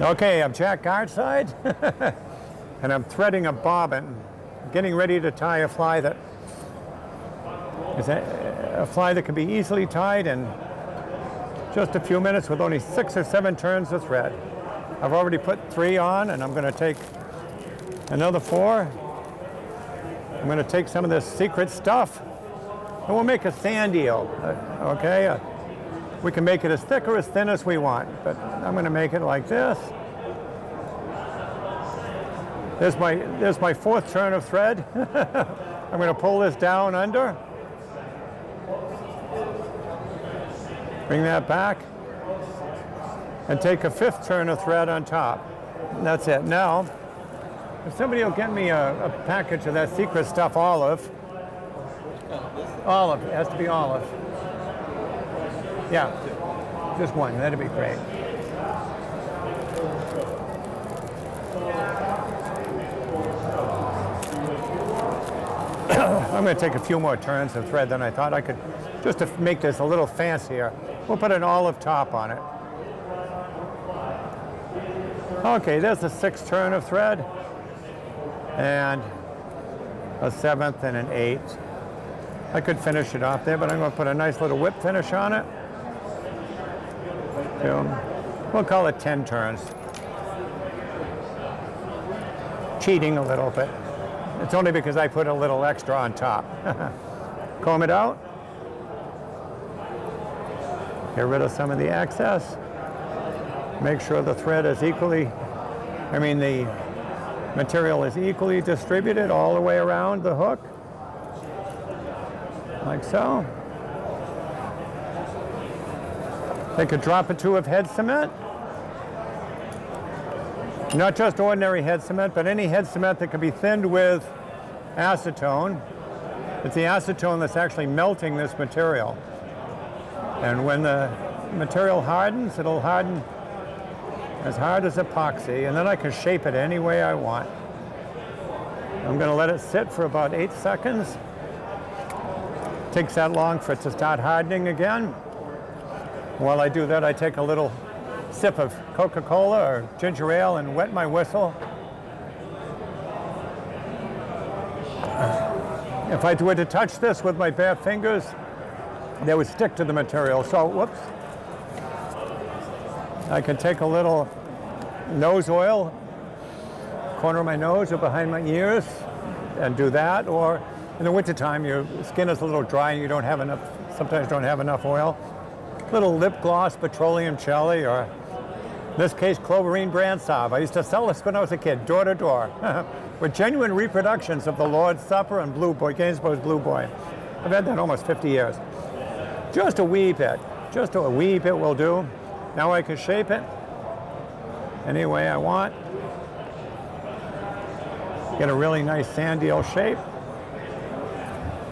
Okay, I'm Jack Gartside, and I'm threading a bobbin, getting ready to tie a fly that is a fly that can be easily tied in just a few minutes with only 6 or 7 turns of thread. I've already put 3 on, and I'm going to take another 4. I'm going to take some of this secret stuff, and we'll make a sand eel, okay? We can make it as thick or as thin as we want, but I'm going to make it like this. There's my 4th turn of thread. I'm going to pull this down under. Bring that back. And take a 5th turn of thread on top. And that's it. Now, if somebody will get me a package of that secret stuff, olive. Olive, it has to be olive. Yeah, just one, that'd be great. I'm going to take a few more turns of thread than I thought I could, just to make this a little fancier. We'll put an olive top on it. Okay, there's the 6th turn of thread, and a 7th and an 8th. I could finish it off there, but I'm going to put a nice little whip finish on it. We'll call it 10 turns. Cheating a little bit. It's only because I put a little extra on top. Comb it out. Get rid of some of the excess. Make sure the thread is equally, the material is equally distributed all the way around the hook. Like so. Take a drop or 2 of head cement. Not just ordinary head cement, but any head cement that can be thinned with acetone. It's the acetone that's actually melting this material. And when the material hardens, it'll harden as hard as epoxy, and then I can shape it any way I want. I'm going to let it sit for about 8 seconds. It takes that long for it to start hardening again. While I do that, I take a little sip of Coca-Cola or ginger ale and wet my whistle. If I were to touch this with my bare fingers, they would stick to the material. So, whoops. I can take a little nose oil, corner of my nose or behind my ears, and do that. Or in the wintertime, your skin is a little dry and you don't have enough, sometimes don't have enough oil. Little lip gloss, petroleum jelly, or in this case, cloverine brand salve. I used to sell this when I was a kid, door to door, with genuine reproductions of the Lord's Supper and Blue Boy, Gainsborough's Blue Boy. I've had that almost 50 years. Just a wee bit will do. Now I can shape it any way I want. Get a really nice sand eel shape.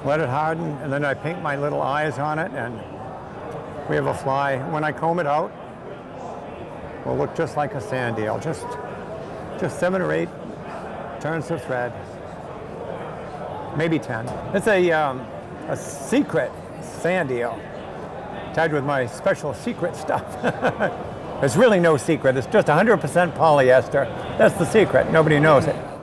Let it harden, and then I paint my little eyes on it, and we have a fly. When I comb it out, it will look just like a sand eel. Just 7 or 8 turns of thread, maybe 10. It's a secret sand eel, tied with my special secret stuff. There's really no secret. It's just 100% polyester. That's the secret. Nobody knows it.